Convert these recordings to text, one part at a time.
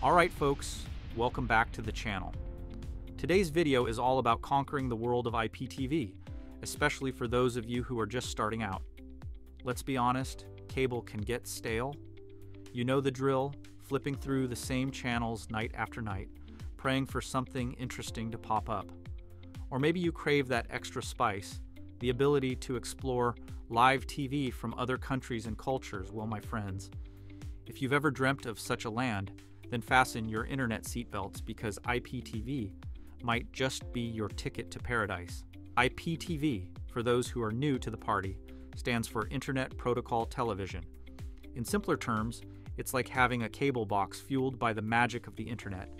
Alright folks, welcome back to the channel. Today's video is all about conquering the world of IPTV, especially for those of you who are just starting out. Let's be honest, cable can get stale. You know the drill, flipping through the same channels night after night, praying for something interesting to pop up. Or maybe you crave that extra spice, the ability to explore live TV from other countries and cultures, well my friends. If you've ever dreamt of such a land, then fasten your internet seatbelts because IPTV might just be your ticket to paradise. IPTV, for those who are new to the party, stands for Internet Protocol Television. In simpler terms, it's like having a cable box fueled by the magic of the internet.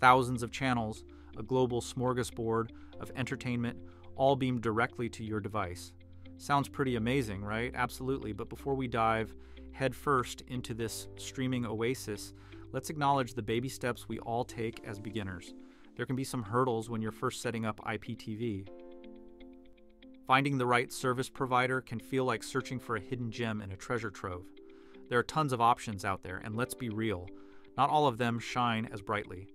Thousands of channels, a global smorgasbord of entertainment, all beamed directly to your device. Sounds pretty amazing, right? Absolutely. But before we dive headfirst into this streaming oasis, let's acknowledge the baby steps we all take as beginners. There can be some hurdles when you're first setting up IPTV. Finding the right service provider can feel like searching for a hidden gem in a treasure trove. There are tons of options out there, and let's be real, not all of them shine as brightly.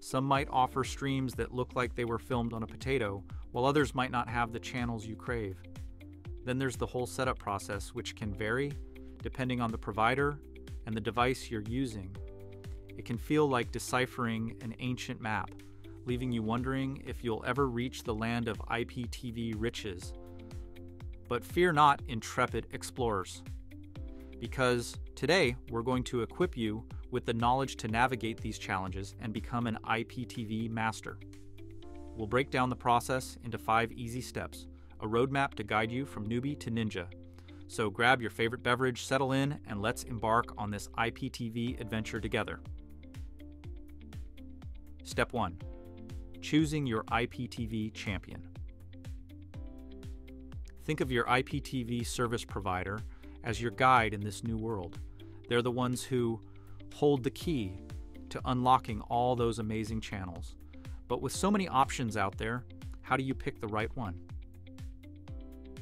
Some might offer streams that look like they were filmed on a potato, while others might not have the channels you crave. Then there's the whole setup process, which can vary depending on the provider and the device you're using. It can feel like deciphering an ancient map, leaving you wondering if you'll ever reach the land of IPTV riches. But fear not, intrepid explorers, because today we're going to equip you with the knowledge to navigate these challenges and become an IPTV master. We'll break down the process into 5 easy steps, a roadmap to guide you from newbie to ninja. So grab your favorite beverage, settle in, and let's embark on this IPTV adventure together. Step 1. Choosing your IPTV champion. Think of your IPTV service provider as your guide in this new world. They're the ones who hold the key to unlocking all those amazing channels. But with so many options out there, how do you pick the right one?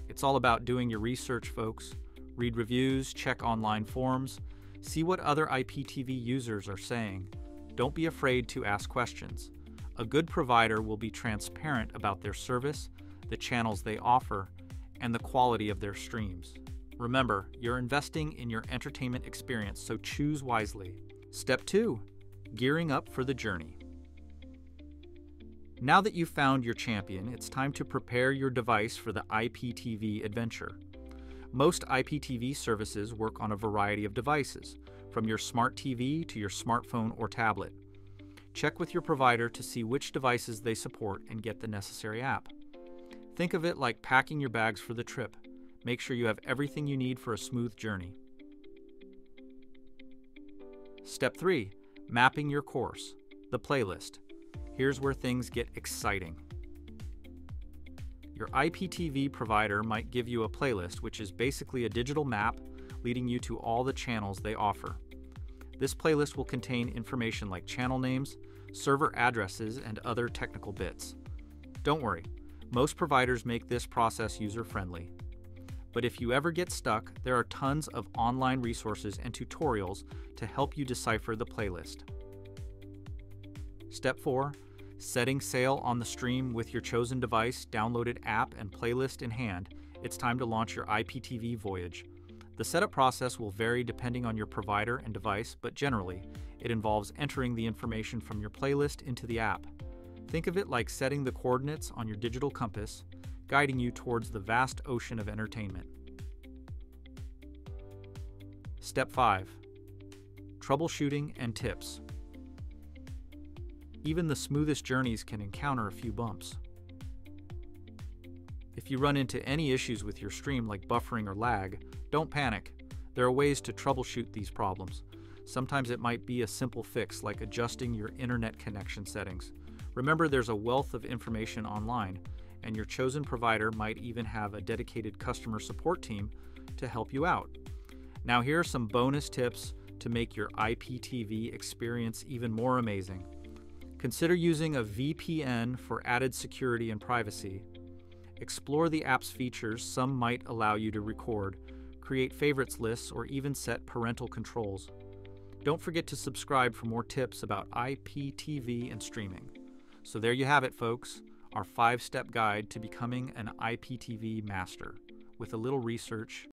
It's all about doing your research, folks. Read reviews, check online forums, see what other IPTV users are saying. Don't be afraid to ask questions. A good provider will be transparent about their service, the channels they offer, and the quality of their streams. Remember, you're investing in your entertainment experience, so choose wisely. Step 2, gearing up for the journey. Now that you've found your champion, it's time to prepare your device for the IPTV adventure. Most IPTV services work on a variety of devices, from your smart TV to your smartphone or tablet. Check with your provider to see which devices they support and get the necessary app. Think of it like packing your bags for the trip. Make sure you have everything you need for a smooth journey. Step 3, mapping your course, the playlist. Here's where things get exciting. Your IPTV provider might give you a playlist, which is basically a digital map leading you to all the channels they offer. This playlist will contain information like channel names, server addresses, and other technical bits. Don't worry, most providers make this process user-friendly. But if you ever get stuck, there are tons of online resources and tutorials to help you decipher the playlist. Step 4, setting sail on the stream with your chosen device, downloaded app, and playlist in hand. It's time to launch your IPTV voyage. The setup process will vary depending on your provider and device, but generally, it involves entering the information from your playlist into the app. Think of it like setting the coordinates on your digital compass, guiding you towards the vast ocean of entertainment. Step 5, troubleshooting and tips. Even the smoothest journeys can encounter a few bumps. If you run into any issues with your stream like buffering or lag, don't panic. There are ways to troubleshoot these problems. Sometimes it might be a simple fix like adjusting your internet connection settings. Remember, there's a wealth of information online, and your chosen provider might even have a dedicated customer support team to help you out. Now here are some bonus tips to make your IPTV experience even more amazing. Consider using a VPN for added security and privacy. Explore the app's features. Some might allow you to record, create favorites lists, or even set parental controls. Don't forget to subscribe for more tips about IPTV and streaming. So there you have it, folks, our 5-step guide to becoming an IPTV master with a little research.